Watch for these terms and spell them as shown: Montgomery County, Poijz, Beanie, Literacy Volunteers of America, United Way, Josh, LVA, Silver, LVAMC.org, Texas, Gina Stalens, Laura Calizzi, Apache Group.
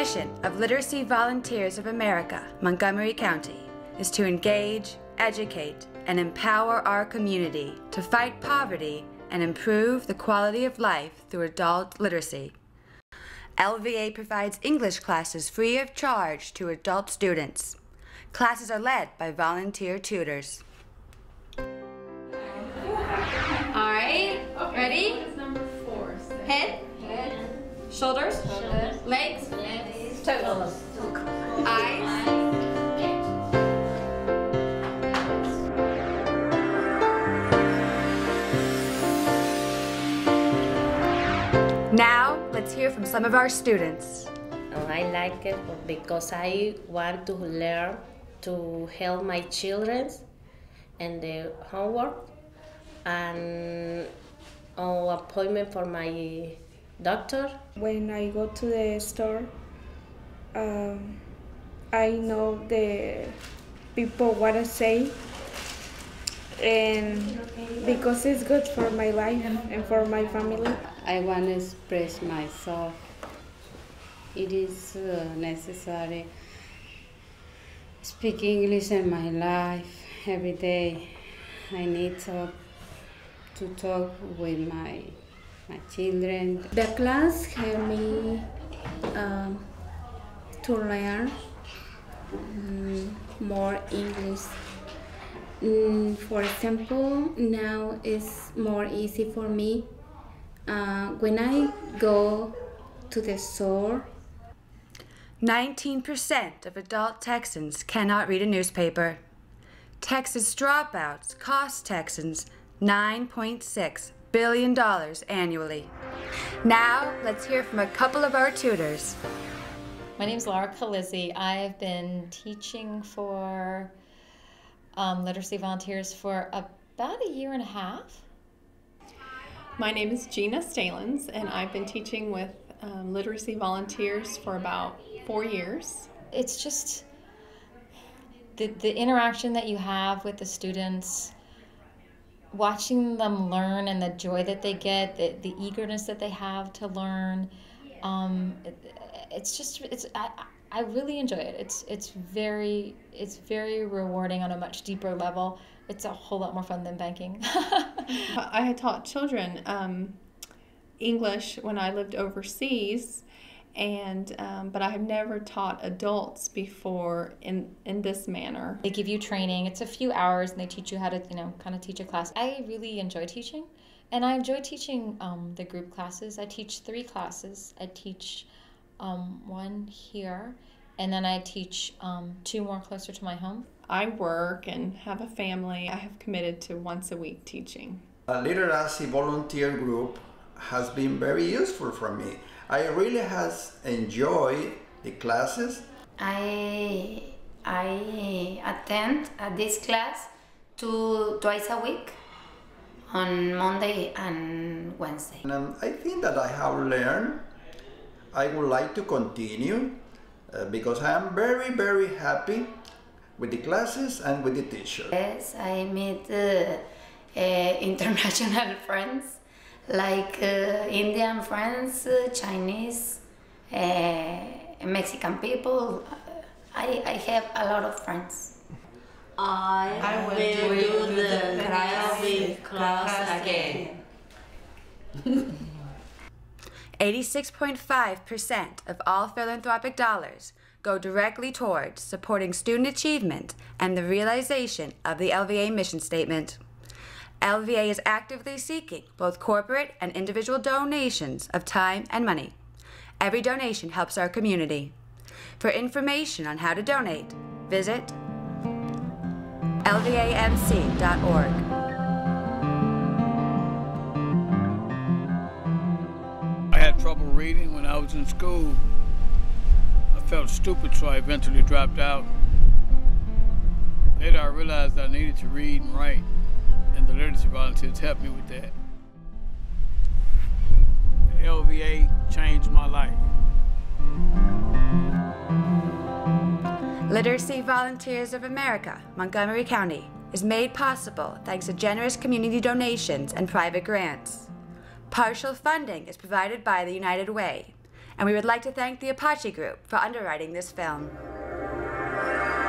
mission of Literacy Volunteers of America, Montgomery County, is to engage, educate, and empower our community to fight poverty and improve the quality of life through adult literacy. LVA provides English classes free of charge to adult students. Classes are led by volunteer tutors. All right, ready? What is number 4? Head? Head. Shoulders? Shoulders. Legs? Legs. Toes. Eyes. Now, let's hear from some of our students. I like it because I want to learn to help my children and the homework and an appointment for my doctor. When I go to the store, I know the people what I say, and because it's good for my life and for my family. I want to express myself. It is necessary. Speak English in my life every day. I need to talk with my children. The class helped me to learn more English. For example, now it's more easy for me. When I go to the store, 19% of adult Texans cannot read a newspaper. Texas dropouts cost Texans $9.6 billion annually. Now, let's hear from a couple of our tutors. My name's Laura Calizzi. I've been teaching for Literacy Volunteers for about a year and a half. My name is Gina Stalens, and I've been teaching with Literacy Volunteers for about 4 years. It's just the interaction that you have with the students, watching them learn and the joy that they get, the eagerness that they have to learn. I really enjoy it. It's very rewarding on a much deeper level. It's a whole lot more fun than banking. I had taught children English when I lived overseas, and but I have never taught adults before in this manner. They give you training. It's a few hours, and they teach you how to kind of teach a class. I really enjoy teaching, and I enjoy teaching the group classes. I teach 3 classes. I teach one here, and then I teach 2 more closer to my home. I work and have a family. I have committed to once-a-week teaching. A literacy volunteer group has been very useful for me. I really has enjoyed the classes. I attend this class twice a week, on Monday and Wednesday. And I think that I have learned. I would like to continue because I am very, very happy with the classes and with the teacher. Yes, I meet international friends, like Indian friends, Chinese, Mexican people. I have a lot of friends. I will do the class again. 86.5% of all philanthropic dollars go directly towards supporting student achievement and the realization of the LVA mission statement. LVA is actively seeking both corporate and individual donations of time and money. Every donation helps our community. For information on how to donate, visit LVAMC.org. Trouble reading when I was in school. I felt stupid, so I eventually dropped out. Later I realized I needed to read and write, and the Literacy Volunteers helped me with that. The LVA changed my life. Literacy Volunteers of America, Montgomery County, is made possible thanks to generous community donations and private grants. Partial funding is provided by the United Way and we would like to thank the Apache Group for underwriting this film.